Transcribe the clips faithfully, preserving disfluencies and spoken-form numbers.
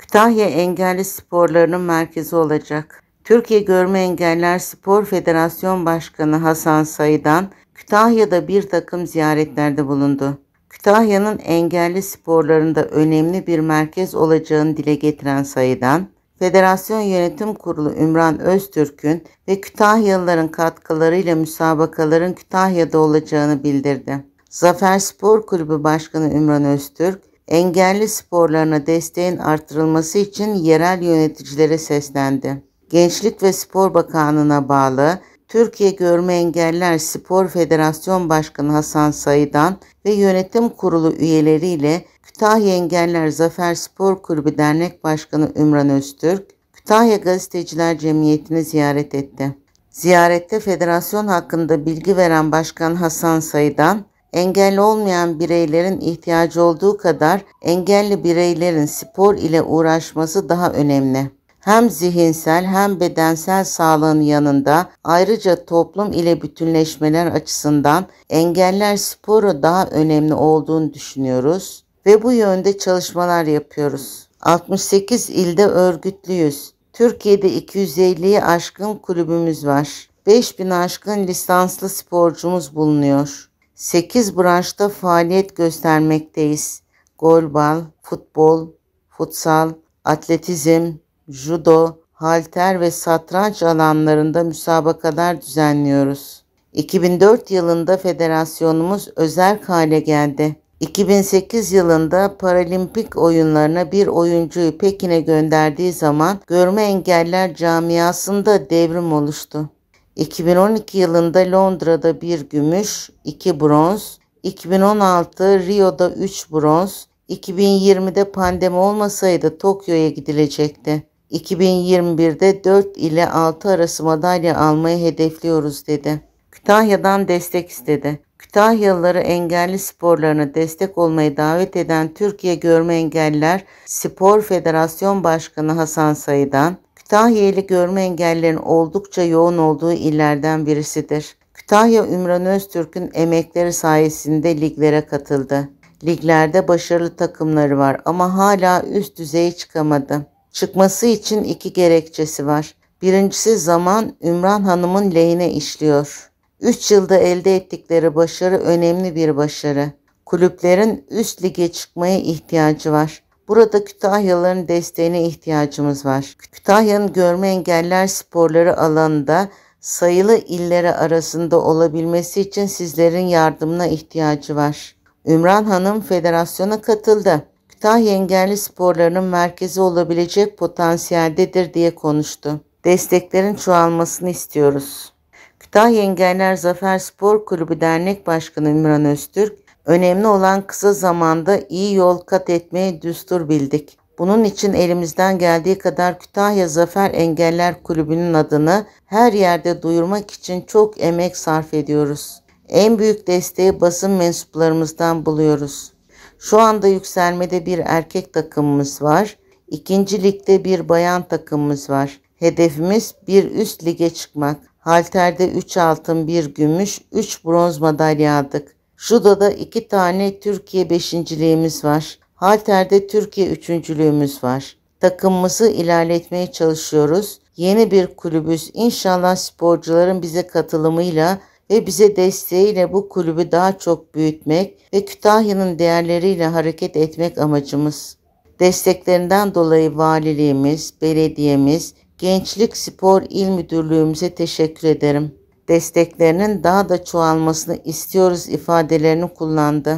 Kütahya engelli sporlarının merkezi olacak. Türkiye Görme Engelliler Spor Federasyon Başkanı Hasan Sayıdan, Kütahya'da bir takım ziyaretlerde bulundu. Kütahya'nın engelli sporlarında önemli bir merkez olacağını dile getiren Sayıdan, Federasyon Yönetim Kurulu Ümran Öztürk'ün ve Kütahyalıların katkılarıyla müsabakaların Kütahya'da olacağını bildirdi. Zafer Spor Kulübü Başkanı Ümran Öztürk, engelli sporlarına desteğin artırılması için yerel yöneticilere seslendi. Gençlik ve Spor Bakanlığı'na bağlı Türkiye Görme Engelliler Spor Federasyon Başkanı Hasan Sayıdan ve yönetim kurulu üyeleriyle Kütahya Engelliler Zafer Spor Kulübü Dernek Başkanı Ümran Öztürk, Kütahya Gazeteciler Cemiyeti'ni ziyaret etti. Ziyarette federasyon hakkında bilgi veren Başkan Hasan Sayıdan, engelli olmayan bireylerin ihtiyacı olduğu kadar engelli bireylerin spor ile uğraşması daha önemli. Hem zihinsel hem bedensel sağlığın yanında ayrıca toplum ile bütünleşmeler açısından engeller sporu daha önemli olduğunu düşünüyoruz ve bu yönde çalışmalar yapıyoruz. altmış sekiz ilde örgütlüyüz. Türkiye'de iki yüz elliyi aşkın kulübümüz var. beş bin aşkın lisanslı sporcumuz bulunuyor. sekiz branşta faaliyet göstermekteyiz. Golball, futbol, futsal, atletizm, judo, halter ve satranç alanlarında müsabakalar düzenliyoruz. iki bin dört yılında federasyonumuz özerk hale geldi. iki bin sekiz yılında Paralimpik oyunlarına bir oyuncuyu Pekin'e gönderdiği zaman görme engeller camiasında devrim oluştu. iki bin on iki yılında Londra'da bir gümüş, iki bronz, iki bin on altı Rio'da üç bronz, iki bin yirmide pandemi olmasaydı Tokyo'ya gidilecekti. iki bin yirmi birde dört ile altı arası madalya almayı hedefliyoruz dedi. Kütahya'dan destek istedi. Kütahyalıları engelli sporlarına destek olmayı davet eden Türkiye Görme Engelliler Spor Federasyon Başkanı Hasan Sayıdan, Kütahyalı görme engellilerin oldukça yoğun olduğu illerden birisidir. Kütahya Ümran Öztürk'ün emekleri sayesinde liglere katıldı. Liglerde başarılı takımları var ama hala üst düzeye çıkamadı. Çıkması için iki gerekçesi var. Birincisi zaman Ümran Hanım'ın lehine işliyor. üç yılda elde ettikleri başarı önemli bir başarı. Kulüplerin üst lige çıkmaya ihtiyacı var. Burada Kütahyalıların desteğine ihtiyacımız var. Kütahya'nın görme engeller sporları alanında sayılı illere arasında olabilmesi için sizlerin yardımına ihtiyacı var. Ümran Hanım federasyona katıldı. Kütahya engelli sporlarının merkezi olabilecek potansiyeldedir diye konuştu. Desteklerin çoğalmasını istiyoruz. Kütahya Engelliler Zafer Spor Kulübü Dernek Başkanı Ümran Öztürk, önemli olan kısa zamanda iyi yol kat etmeyi düstur bildik. Bunun için elimizden geldiği kadar Kütahya Zafer Engeller Kulübü'nün adını her yerde duyurmak için çok emek sarf ediyoruz. En büyük desteği basın mensuplarımızdan buluyoruz. Şu anda yükselmede bir erkek takımımız var. İkinci ligde bir bayan takımımız var. Hedefimiz bir üst lige çıkmak. Halterde üç altın, bir gümüş, üç bronz madalya aldık. Judo'da iki tane Türkiye beşinciliğimiz var. Halterde Türkiye üçüncülüğümüz var. Takımımızı ilerletmeye çalışıyoruz. Yeni bir kulübüz. İnşallah sporcuların bize katılımıyla ve bize desteğiyle bu kulübü daha çok büyütmek ve Kütahya'nın değerleriyle hareket etmek amacımız. Desteklerinden dolayı valiliğimiz, belediyemiz, Gençlik Spor İl Müdürlüğümüze teşekkür ederim. Desteklerinin daha da çoğalmasını istiyoruz ifadelerini kullandı.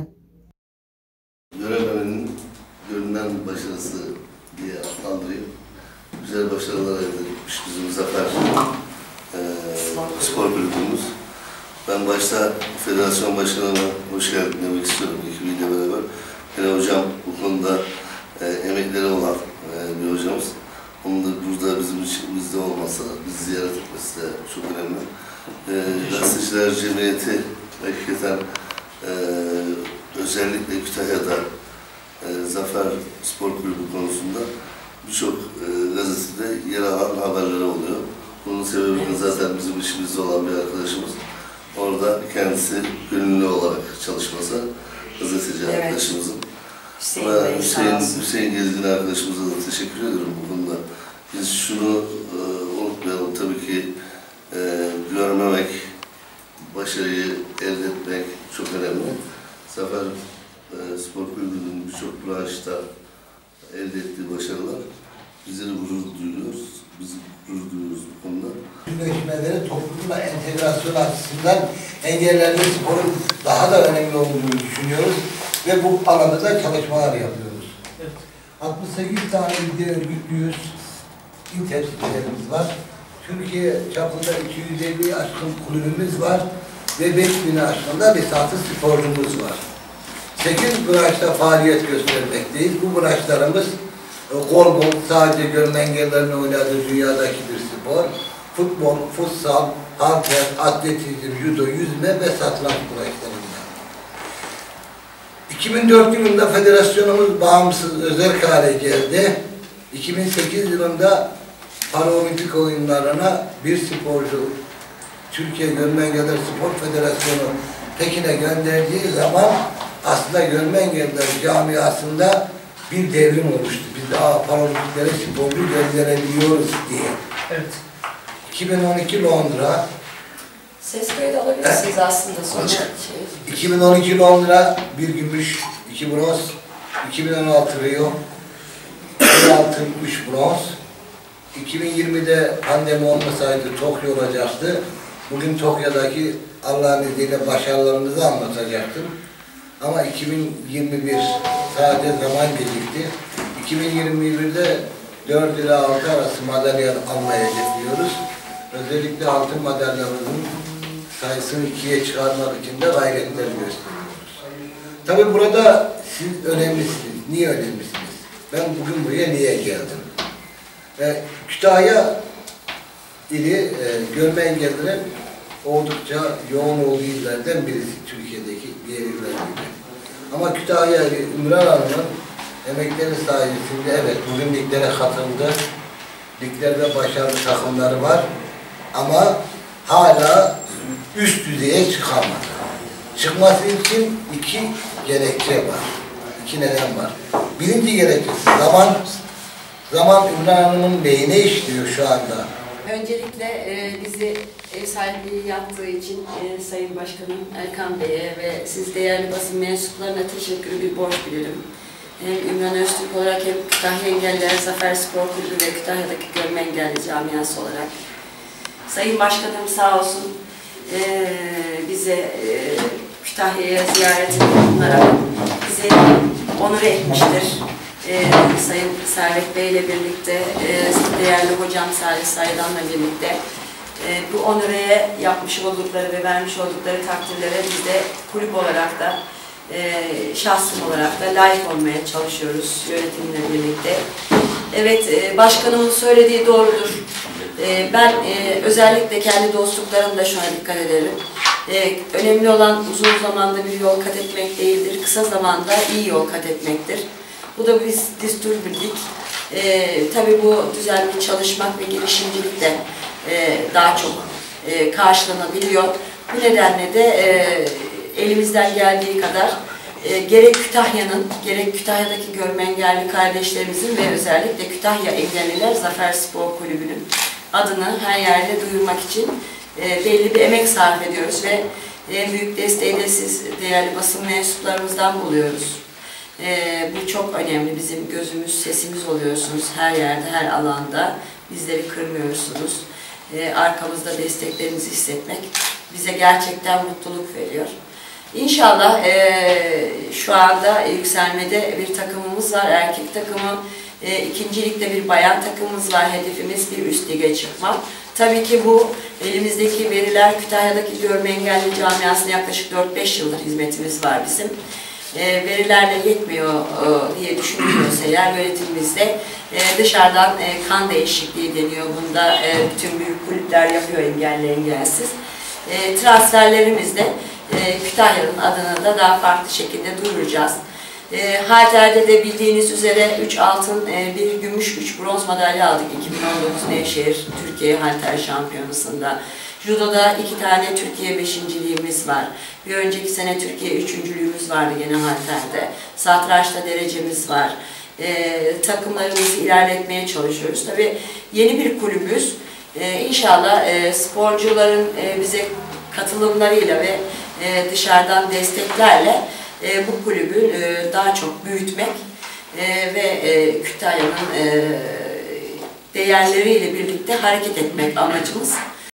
Görememenin görünen başarısı diye adlandırayım. Güzel başarılar elde etmiş bizim Zafer ee, Spor Kulübümüz. Ben başta Federasyon Başkanı'na hoş geldin demek istiyorum ekibiyle beraber. Yani hocam bu konuda e, emekleri olan e, bir hocamız. Onun da burada bizim içimizde olmasa, bizi ziyaret etmesi de çok önemli. E, Gazeteciler Cemiyeti hakikaten e, özellikle Kütahya'da e, Zafer Spor Kulübü konusunda birçok e, gazetede yer alan haberleri oluyor. Bunun sebebi zaten bizim işimizde olan bir arkadaşımız. Orada kendisi gönüllü olarak çalışması gazeteci evet. Arkadaşımızın. Hüseyin, Bey, Hüseyin, Hüseyin Gezgin arkadaşımıza da teşekkür ederim bu konuda. Biz şunu e, unutmayalım tabii ki, e, görmemek, başarıyı elde etmek çok önemli. Zafer e, Spor Kulübü'nün birçok branşta elde ettiği başarılar bizleri gurur duyuyoruz. Biz gurur duyuyoruz bu konuda. Hükümetlerin toplumla entegrasyon açısından engellerde sporun daha da önemli olduğunu düşünüyoruz ve bu alanda da çalışmalar yapıyoruz. Evet. altmış sekiz tane ilde örgütlüyüz. İl temsilcilerimiz var. Türkiye çapında iki yüz elli aşkın kulübümüz var ve beş bin aşkında lisanslı sporcumuz var. sekiz branşta faaliyet göstermekteyiz. Bu branşlarımız golball, sadece görme engellilerin oynadığı dünyadaki bir spor, futbol, futsal, halter, atletizm, judo, yüzme ve satranç branşlarında. iki bin dört yılında federasyonumuz bağımsız özerk hale geldi. iki bin sekiz yılında Paralimpik oyunlarına bir sporcu Türkiye Görme Engelliler Spor Federasyonu Pekin'e gönderdiği zaman aslında görme engelliler camiasında bir devrim oluştu. Biz daha Paralimpiklere sporcu gönderebiliyoruz diye. Evet. iki bin on iki Londra. Ses kaydı alabilirsiniz aslında sonra. Şey. iki bin on iki Londra bir gümüş, iki bronz, iki bin on altı Rio, iki bin on altı üç bronz. iki bin yirmi'de pandemi olmasaydı Tokyo olacaktı. Bugün Tokyo'daki Allah'ın izniyle başarılarımızı anlatacaktım. Ama iki bin yirmi bir sadece zaman gecikti. iki bin yirmi bir'de dört ila altı arası madalya almaya hedefliyoruz. Özellikle altın madalyamızın sayısını ikiye çıkarmak için de gayretler gösteriyoruz. Tabii burada siz önemlisiniz. Niye önemlisiniz? Ben bugün buraya niye geldim? E, Kütahya ili e, görme engellilerin oldukça yoğun olduğu illerden birisi Türkiye'deki diğer illerden biri. Ama Kütahya ili Ümran Hanım'ın emekleri sayesinde evet bugün liglere katıldı, liglerde başarılı takımları var ama hala üst düzeye çıkamadı. Çıkması için iki gerekçe var, iki neden var. Birinci gerekçesi zaman. Zaman Ümran Hanım'ın beyni işliyor şu anda. Öncelikle e, bizi ev sahipliği yaptığı için e, Sayın Başkanım Erkan Bey'e ve siz değerli basın mensuplarına teşekkür bir borç bilirim. Hem Ümran Öztürk olarak hem Kütahya Engelliler Zafer Spor Kulübü ve Kütahya'daki görme engelli camiası olarak. Sayın Başkanım sağ olsun e, bize e, Kütahya'ya ziyaretini bulunarak bizi onur etmiştir. Ee, Sayın Sarık Bey ile birlikte, e, değerli hocam Hasan Sayıdan'la birlikte e, bu onureye yapmış oldukları ve vermiş oldukları takdirlere biz de kulüp olarak da e, şahsım olarak da layık olmaya çalışıyoruz yönetimle birlikte. Evet, e, başkanımın söylediği doğrudur. E, ben e, özellikle kendi dostluklarımda şuna dikkat ederim. E, önemli olan uzun zamanda bir yol kat etmek değildir, kısa zamanda iyi yol kat etmektir. Bu da biz düstur bildik. Ee, tabii bu düzenli çalışmak ve girişimcilik de e, daha çok e, karşılanabiliyor. Bu nedenle de e, elimizden geldiği kadar e, gerek Kütahya'nın, gerek Kütahya'daki görme engelli kardeşlerimizin ve özellikle Kütahya Engelliler Zafer Spor Kulübü'nün adını her yerde duyurmak için e, belli bir emek sarf ediyoruz ve en büyük desteği de siz değerli basın mensuplarımızdan buluyoruz. Ee, bu çok önemli. Bizim gözümüz, sesimiz oluyorsunuz her yerde, her alanda. Bizleri kırmıyorsunuz. Ee, arkamızda desteklerinizi hissetmek bize gerçekten mutluluk veriyor. İnşallah e, şu anda yükselmede bir takımımız var. Erkek takımı, e, ikincilikte bir bayan takımımız var. Hedefimiz bir üst lige çıkmak. Tabii ki bu elimizdeki veriler Kütahya'daki görme engelli camiasına yaklaşık dört beş yıldır hizmetimiz var bizim. Verilerle yetmiyor diye düşünülüyorsa eğer yönetimimizde dışarıdan kan değişikliği deniyor. Bunda bütün büyük kulüpler yapıyor engelli engelsiz. Transferlerimizde Kütahya'nın adını da daha farklı şekilde duyuracağız. Halter'de de bildiğiniz üzere üç altın, bir gümüş, üç bronz madalya aldık iki bin on dokuz Nevşehir Türkiye Halter Şampiyonası'nda. Judo'da iki tane Türkiye beşinciliğimiz var. Bir önceki sene Türkiye üçüncülüğümüz vardı gene halterde. Satrançta derecemiz var. Ee, takımlarımızı ilerletmeye çalışıyoruz. Tabii yeni bir kulübüz. Ee, inşallah e, sporcuların e, bize katılımlarıyla ve e, dışarıdan desteklerle e, bu kulübü e, daha çok büyütmek e, ve e, Kütahya'nın e, değerleriyle birlikte hareket etmek amacımız.